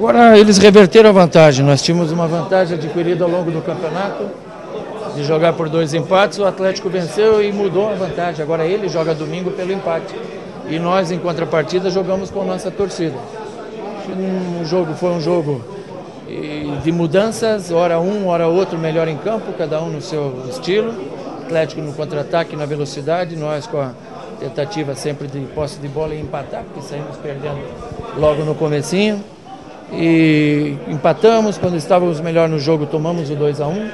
Agora eles reverteram a vantagem, nós tínhamos uma vantagem adquirida ao longo do campeonato, de jogar por 2 empates, o Atlético venceu e mudou a vantagem, agora ele joga domingo pelo empate. E nós, em contrapartida, jogamos com nossa torcida. Foi um jogo de mudanças, hora um, hora outro, melhor em campo, cada um no seu estilo. Atlético no contra-ataque, na velocidade, nós com a tentativa sempre de posse de bola e empatar, porque saímos perdendo logo no comecinho. E empatamos, quando estávamos melhor no jogo tomamos o 2-1.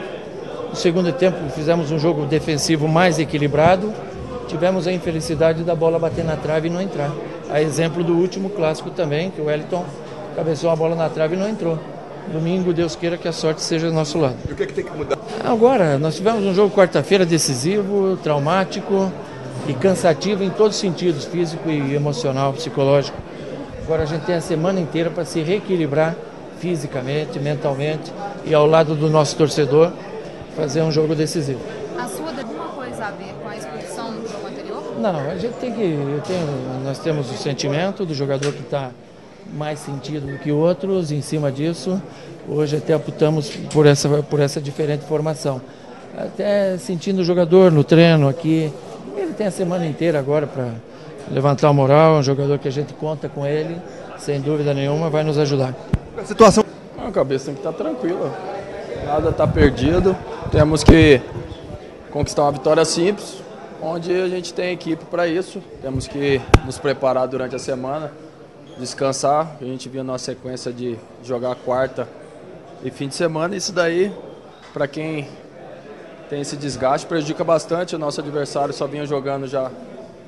No segundo tempo fizemos um jogo defensivo mais equilibrado, tivemos a infelicidade da bola bater na trave e não entrar. A exemplo do último clássico também, que o Wellington cabeçou a bola na trave e não entrou. Domingo, Deus queira que a sorte seja do nosso lado. E o que é que tem que mudar? Agora, nós tivemos um jogo quarta-feira decisivo, traumático e cansativo em todos os sentidos, físico e emocional, psicológico. Agora a gente tem a semana inteira para se reequilibrar fisicamente, mentalmente e ao lado do nosso torcedor fazer um jogo decisivo. A sua tem alguma coisa a ver com a expulsão do jogo anterior? Não, a gente tem que... nós temos o sentimento do jogador que está mais sentido do que outros, em cima disso, hoje até optamos por essa diferente formação. Até sentindo o jogador no treino aqui, ele tem a semana inteira agora para levantar a moral, é um jogador que a gente conta com ele, sem dúvida nenhuma, vai nos ajudar. A situação? A cabeça tem que estar tranquila, nada está perdido, temos que conquistar uma vitória simples, onde a gente tem equipe para isso, temos que nos preparar durante a semana, descansar, a gente viu na sequência de jogar quarta e fim de semana, isso daí, para quem tem esse desgaste, prejudica bastante, o nosso adversário só vinha jogando já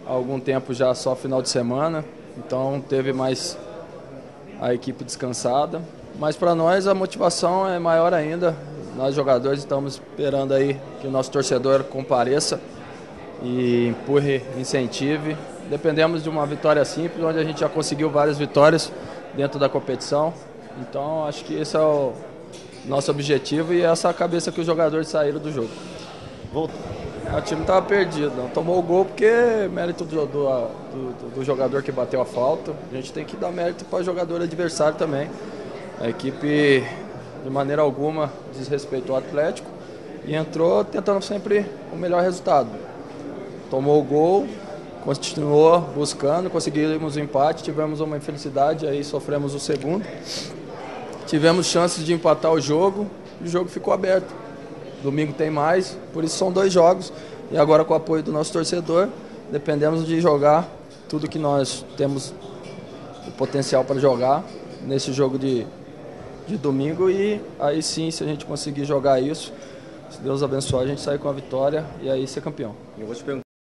há algum tempo já só final de semana, então teve mais a equipe descansada. Mas para nós a motivação é maior ainda, nós jogadores estamos esperando aí que o nosso torcedor compareça e empurre, incentive. Dependemos de uma vitória simples, onde a gente já conseguiu várias vitórias dentro da competição, então acho que esse é o nosso objetivo e essa é a cabeça que os jogadores saíram do jogo. O time estava perdido, não tomou o gol porque é mérito do jogador que bateu a falta. A gente tem que dar mérito para o jogador adversário também. A equipe, de maneira alguma, desrespeitou o Atlético e entrou tentando sempre o melhor resultado. Tomou o gol, continuou buscando, conseguimos o empate, tivemos uma infelicidade, aí sofremos o segundo. Tivemos chances de empatar o jogo e o jogo ficou aberto. Domingo tem mais, por isso são 2 jogos. E agora com o apoio do nosso torcedor, dependemos de jogar tudo que nós temos o potencial para jogar nesse jogo de domingo. E aí sim, se a gente conseguir jogar isso, se Deus abençoar, a gente sair com a vitória e aí ser campeão. Eu vou te perguntar.